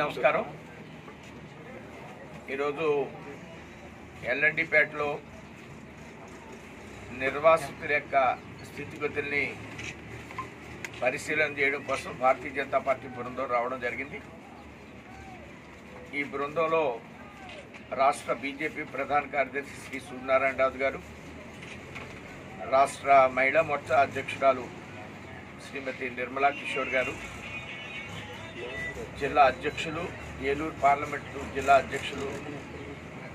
నమస్కారం. ఈరోజు ఎల్.ఎన్.డి పేటలో నిర్వాసితుల యొక్క స్థితిగతుల్ని పరిశీలన చేయడం కోసం భారతీయ జనతా పార్టీ బృందం రావడం జరిగింది. ఈ బృందంలో రాష్ట్ర బీజేపీ ప్రధాన కార్యదర్శి శ్రీ సూర్యనారాయణరాజు గారు, రాష్ట్ర మహిళా మోర్చా అధ్యక్షురాలు శ్రీమతి నిర్మలా కిషోర్ గారు, జిల్లా అధ్యక్షులు ఏలూరు పార్లమెంటు జిల్లా అధ్యక్షులు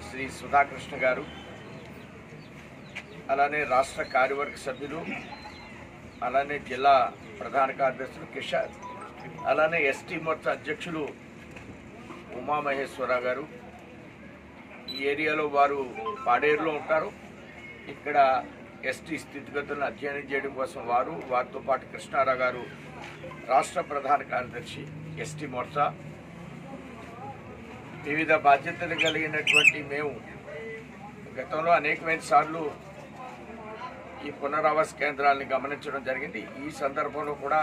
శ్రీ సుధాకృష్ణ గారు, అలానే రాష్ట్ర కార్యవర్గ సభ్యులు, అలానే జిల్లా ప్రధాన కార్యదర్శులు కిషోర్, అలానే ఎస్టీ మోర్చా అధ్యక్షులు ఉమామహేశ్వరరావు గారు. ఈ ఏరియాలో వారు పాడేరులో ఉంటారు. ఇక్కడ ఎస్టీ స్థితిగతులను అధ్యయనం చేయడం కోసం వారితో పాటు కృష్ణారావు గారు రాష్ట్ర ప్రధాన కార్యదర్శి ఎస్టీ మోర్చా. వివిధ బాధ్యతలు కలిగినటువంటి మేము గతంలో అనేకమైన సార్లు ఈ పునరావాస కేంద్రాలను గమనించడం జరిగింది. ఈ సందర్భంలో కూడా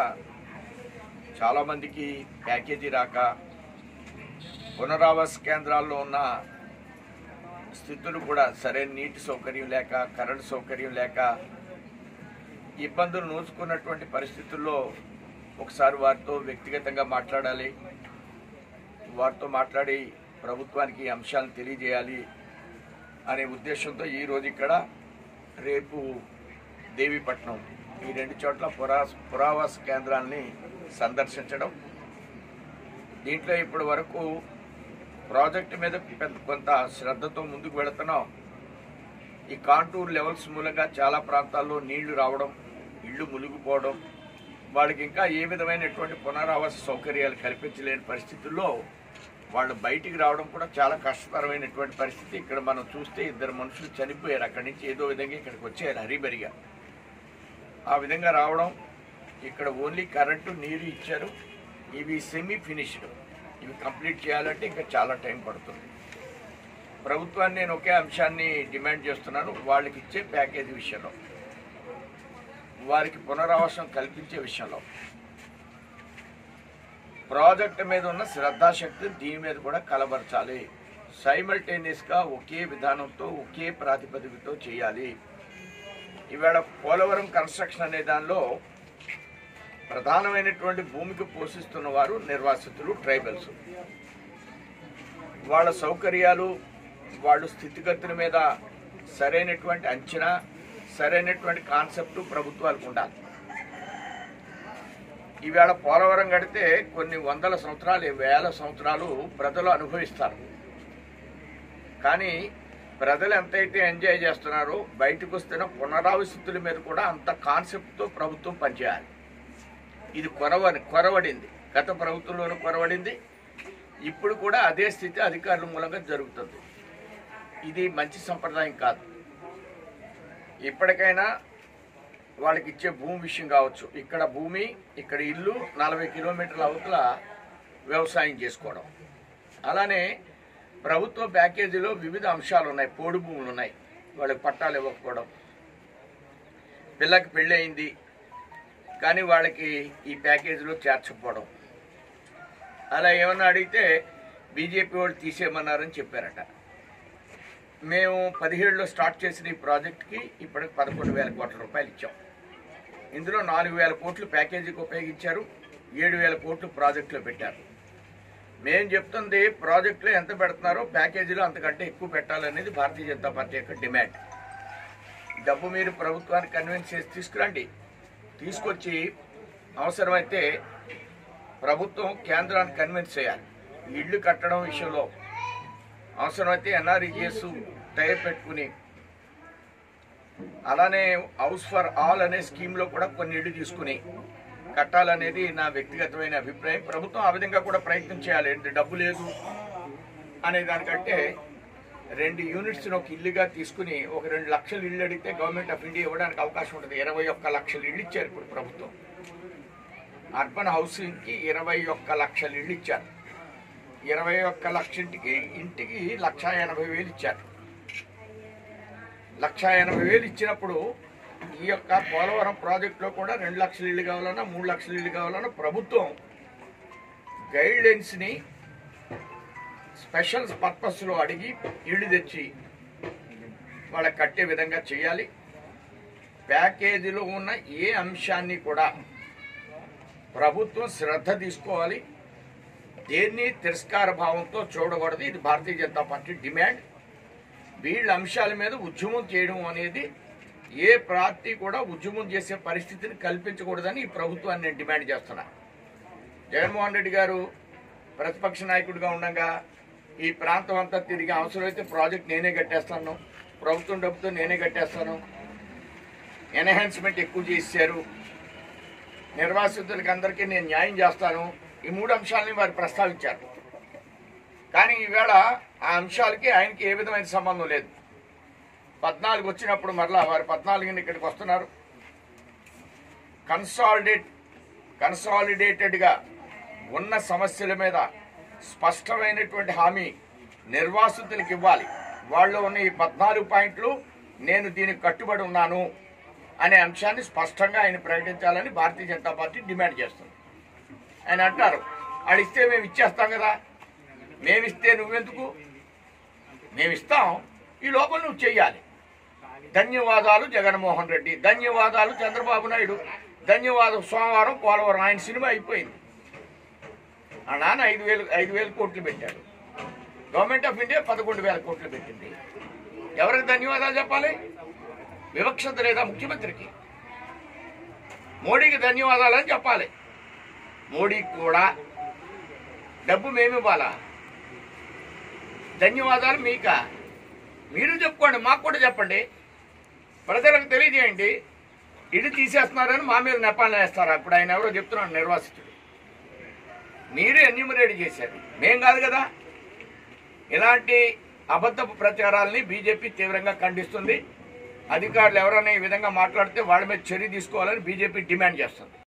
చాలామందికి ప్యాకేజీ రాక పునరావాస కేంద్రాల్లో ఉన్న స్థితులు కూడా సరైన నీటి సౌకర్యం లేక, కరెంటు సౌకర్యం లేక ఇబ్బందులు నూసుకున్నటువంటి పరిస్థితుల్లో ఒకసారి వారితో వ్యక్తిగతంగా మాట్లాడాలి, వారితో మాట్లాడి ప్రభుత్వానికి అంశాలను తెలియజేయాలి అనే ఉద్దేశంతో ఈరోజు ఇక్కడ, రేపు దేవీపట్నం, ఈ రెండు చోట్ల పురావాస కేంద్రాలని సందర్శించడం. దీంట్లో ఇప్పటి వరకు ప్రాజెక్టు మీద కొంత శ్రద్ధతో ముందుకు వెళుతున్నాం. ఈ కాంటూర్ లెవెల్స్ మూలంగా చాలా ప్రాంతాల్లో నీళ్లు రావడం, ఇళ్ళు మునిగిపోవడం, వాళ్ళకి ఇంకా ఏ విధమైనటువంటి పునరావాస సౌకర్యాలు కల్పించలేని పరిస్థితుల్లో వాళ్ళు బయటికి రావడం కూడా చాలా కష్టతరమైనటువంటి పరిస్థితి. ఇక్కడ మనం చూస్తే ఇద్దరు మనుషులు చనిపోయారు, అక్కడి నుంచి ఏదో విధంగా ఇక్కడికి వచ్చారు హరీబరిగా. ఆ విధంగా రావడం, ఇక్కడ ఓన్లీ కరెంటు, నీరు ఇచ్చారు. ఇవి సెమీ ఫినిష్డ్, ఇవి కంప్లీట్ చేయాలంటే ఇంకా చాలా టైం పడుతుంది. ప్రభుత్వాన్ని నేను ఒకే అంశాన్ని డిమాండ్ చేస్తున్నాను, వాళ్ళకి ఇచ్చే ప్యాకేజీ విషయంలో, వారికి పునరావాసం కల్పించే విషయంలో ప్రాజెక్టు మీద ఉన్న శ్రద్ధాశక్తి దీని మీద కూడా కలబరచాలి. సైమల్టేనియస్గా ఒకే విధానంతో, ఒకే ప్రాతిపదికతో చేయాలి. ఈవేళ పోలవరం కన్స్ట్రక్షన్ అనే దానిలో ప్రధానమైనటువంటి భూమికి పోషిస్తున్న వారు నిర్వాసితులు, ట్రైబల్స్. వాళ్ళ సౌకర్యాలు, వాళ్ళ స్థితిగతుల మీద సరైనటువంటి అంచనా, సరైనటువంటి కాన్సెప్ట్ ప్రభుత్వాలకు ఉండాలి. ఈవేళ పోలవరం కడితే కొన్ని వందల సంవత్సరాలు, వేల సంవత్సరాలు ప్రజలు అనుభవిస్తారు. కానీ ప్రజలు ఎంతైతే ఎంజాయ్ చేస్తున్నారో, బయటకు వస్తున్న పునరావస్థితుల మీద కూడా అంత కాన్సెప్ట్తో ప్రభుత్వం పనిచేయాలి. ఇది కొరవడింది, గత ప్రభుత్వంలోనూ కొరవడింది, ఇప్పుడు కూడా అదే స్థితి అధికారుల మూలంగా జరుగుతుంది. ఇది మంచి సంప్రదాయం కాదు. ఇప్పటికైనా వాళ్ళకి ఇచ్చే భూమి విషయం కావచ్చు, ఇక్కడ భూమి, ఇక్కడ ఇల్లు, 40 కిలోమీటర్ల అవతల వ్యవసాయం చేసుకోవడం. అలానే ప్రభుత్వ ప్యాకేజీలో వివిధ అంశాలు ఉన్నాయి. పోడు భూములు ఉన్నాయి, వాళ్ళకి పట్టాలు ఇవ్వకపోవడం. పిల్లకి పెళ్ళి అయింది కానీ వాళ్ళకి ఈ ప్యాకేజీలో చేర్చకపోవడం. అలా ఏమన్నా అడిగితే బీజేపీ వాళ్ళు తీసేయమన్నారని చెప్పారట. మేము 2017లో స్టార్ట్ చేసిన ఈ ప్రాజెక్ట్కి ఇప్పటికి 11,000 కోట్ల రూపాయలు ఇచ్చాం. ఇందులో 4,000 కోట్లు ప్యాకేజీకి ఉపయోగించారు, 7,000 కోట్లు ప్రాజెక్టులో పెట్టారు. మేము చెప్తుంది ప్రాజెక్టులో ఎంత పెడుతున్నారో ప్యాకేజీలో అంతకంటే ఎక్కువ పెట్టాలనేది భారతీయ జనతా పార్టీ యొక్క డిమాండ్. డబ్బు మీరు ప్రభుత్వాన్ని కన్విన్స్ చేసి తీసుకురండి, తీసుకొచ్చి అవసరమైతే ప్రభుత్వం కేంద్రాన్ని కన్విన్స్ చేయాలి. ఇళ్ళు కట్టడం విషయంలో అవసరమైతే ఎన్ఆర్ఈజిఎస్ టైర్ పెట్టుకుని, అలానే హౌస్ ఫర్ ఆల్ అనే స్కీమ్లో కూడా కొన్ని ఇళ్ళు తీసుకుని కట్టాలనేది నా వ్యక్తిగతమైన అభిప్రాయం. ప్రభుత్వం ఆ విధంగా కూడా ప్రయత్నం చేయాలి. అంటే డబ్బు లేదు అనే దానికంటే 2 యూనిట్స్ని ఒక ఇల్లుగా తీసుకుని 2 లక్షలు ఇళ్ళు అడిగితే గవర్నమెంట్ ఆఫ్ ఇండియా ఇవ్వడానికి అవకాశం ఉంటుంది. 21 లక్షలు ఇళ్ళు ఇచ్చారు ఇప్పుడు ప్రభుత్వం. అర్బన్ హౌసింగ్కి 21 లక్షలు ఇళ్ళు ఇచ్చారు. 21 లక్ష ఇంటికి 1,80,000 ఇచ్చారు. 1,80,000 ఇచ్చినప్పుడు ఈ యొక్క పోలవరం ప్రాజెక్టులో కూడా 2 లక్షలు ఇళ్ళు కావాలన్నా, 3 లక్షలు ఇళ్ళు కావాలన్నా ప్రభుత్వం గైడ్లైన్స్ని స్పెషల్ పర్పస్ లో అడిగి ఇళ్ళు తెచ్చి వాళ్ళ కట్టే విధంగా చేయాలి. ప్యాకేజీలో ఉన్న ఏ అంశాన్ని కూడా ప్రభుత్వం శ్రద్ధ తీసుకోవాలి. దేన్ని తిరస్కార భావంతో చూడకూడదు. ఇది భారతీయ జనతా పార్టీ డిమాండ్. వీళ్ళ అంశాల మీద ఉద్యమం చేయడం అనేది ఏ పార్టీ కూడా ఉద్యమం చేసే పరిస్థితిని కల్పించకూడదని ఈ ప్రభుత్వాన్ని నేను డిమాండ్ చేస్తున్నా. జగన్మోహన్ రెడ్డి గారు ప్రతిపక్ష నాయకుడిగా ఉండగా ఈ ప్రాంతం అంతా తిరిగి అవసరమైతే ప్రాజెక్ట్ నేనే కట్టేస్తాను, ప్రభుత్వం డబ్బుతో నేనే కట్టేస్తాను, ఎన్హాన్స్మెంట్ ఎక్కువ చేశారు, నిర్వాసితులకు అందరికీ నేను న్యాయం చేస్తాను, ఈ మూడు అంశాలని వారు ప్రస్తావించారు. కానీ ఈవేళ ఆ అంశాలకి ఆయనకి ఏ విధమైన సంబంధం లేదు. 14 వచ్చినప్పుడు మరలా వారు 14 ఇక్కడికి వస్తున్నారు. కన్సాలిడేటెడ్గా ఉన్న సమస్యల మీద స్పష్టమైనటువంటి హామీ నిర్వాసితులకు ఇవ్వాలి. వాళ్ళు ఉన్న ఈ 14 పాయింట్లు నేను దీనికి కట్టుబడి ఉన్నాను అనే అంశాన్ని స్పష్టంగా ఆయన ప్రకటించాలని భారతీయ జనతా పార్టీ డిమాండ్ చేస్తుంది. ఆయన అంటారు, అడిస్తే మేము ఇచ్చేస్తాం కదా, మేమిస్తే నువ్వెందుకు, మేమిస్తాం, ఈ లోపల నువ్వు చెయ్యాలి. ధన్యవాదాలు జగన్మోహన్ రెడ్డి, ధన్యవాదాలు చంద్రబాబు నాయుడు, ధన్యవాదాలు సోమవారం పోలవరం ఆయన సినిమా అయిపోయింది. ఆ నాన్న 5,000 కోట్లు పెట్టాడు, గవర్నమెంట్ ఆఫ్ ఇండియా 11,000 కోట్లు పెట్టింది. ఎవరికి ధన్యవాదాలు చెప్పాలి? వివక్షత లేదా ముఖ్యమంత్రికి? మోడీకి ధన్యవాదాలని చెప్పాలి. మోడీకి కూడా డబ్బు మేమివ్వాలా? ధన్యవాదాలు మీకా? మీరు చెప్పుకోండి, మాకు కూడా చెప్పండి, ప్రజలకు తెలియజేయండి. ఇది తీసేస్తున్నారని మా మీద నెపాలు వేస్తారా? ఇప్పుడు ఆయన ఎవరో చెప్తున్నాడు, నిర్వాసితుడు, మీరే ఎన్యూమరేట్ చేశారు, మేం కాదు కదా. ఇలాంటి అబద్ధపు ప్రచారాలని బీజేపీ తీవ్రంగా ఖండిస్తుంది. అధికారులు ఎవరైనా ఈ విధంగా మాట్లాడితే వాళ్ళ మీద చర్య తీసుకోవాలని బీజేపీ డిమాండ్ చేస్తుంది.